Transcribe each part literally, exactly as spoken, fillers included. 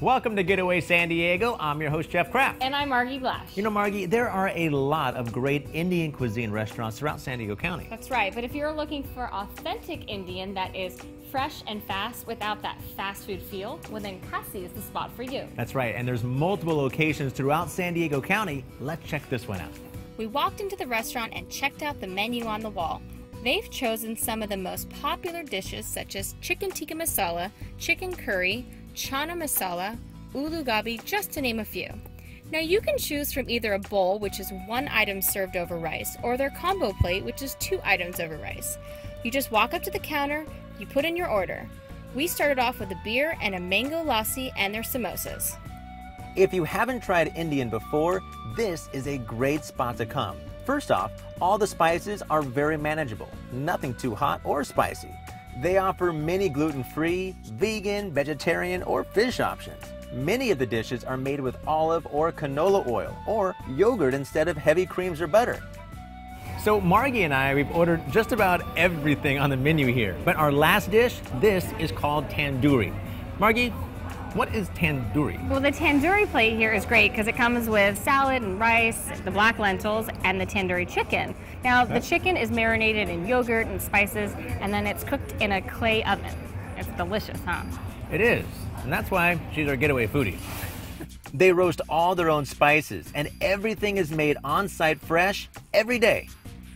Welcome to Getaway San Diego. I'm your host, Jeff Kraft. And I'm Margie Blash. You know, Margie, there are a lot of great Indian cuisine restaurants throughout San Diego County. That's right, but if you're looking for authentic Indian that is fresh and fast without that fast food feel, well then Kasi is the spot for you. That's right, and there's multiple locations throughout San Diego County. Let's check this one out. We walked into the restaurant and checked out the menu on the wall. They've chosen some of the most popular dishes such as chicken tikka masala, chicken curry, chana masala, ulu gobi, just to name a few. Now you can choose from either a bowl, which is one item served over rice, or their combo plate, which is two items over rice. You just walk up to the counter, you put in your order. We started off with a beer and a mango lassi and their samosas. If you haven't tried Indian before, this is a great spot to come. First off, all the spices are very manageable, nothing too hot or spicy. They offer many gluten-free, vegan, vegetarian, or fish options. Many of the dishes are made with olive or canola oil or yogurt instead of heavy creams or butter. So Margie and I, we've ordered just about everything on the menu here. But our last dish, this is called tandoori. Margie, what is tandoori? Well, the tandoori plate here is great because it comes with salad and rice, the black lentils, and the tandoori chicken. Now, the chicken is marinated in yogurt and spices, and then it's cooked in a clay oven. It's delicious, huh? It is, and that's why she's our getaway foodie. They roast all their own spices, and everything is made on-site fresh every day.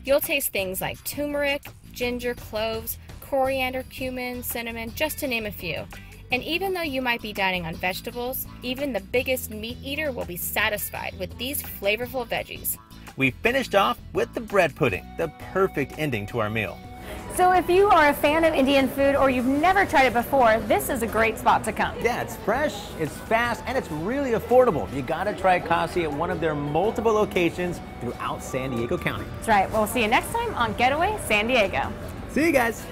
You'll taste things like turmeric, ginger, cloves, coriander, cumin, cinnamon, just to name a few. And even though you might be dining on vegetables, even the biggest meat eater will be satisfied with these flavorful veggies. We finished off with the bread pudding, the perfect ending to our meal. So if you are a fan of Indian food or you've never tried it before, this is a great spot to come. Yeah, it's fresh, it's fast, and it's really affordable. You gotta try Kasi at one of their multiple locations throughout San Diego County. That's right, we'll see you next time on Getaway San Diego. See you guys.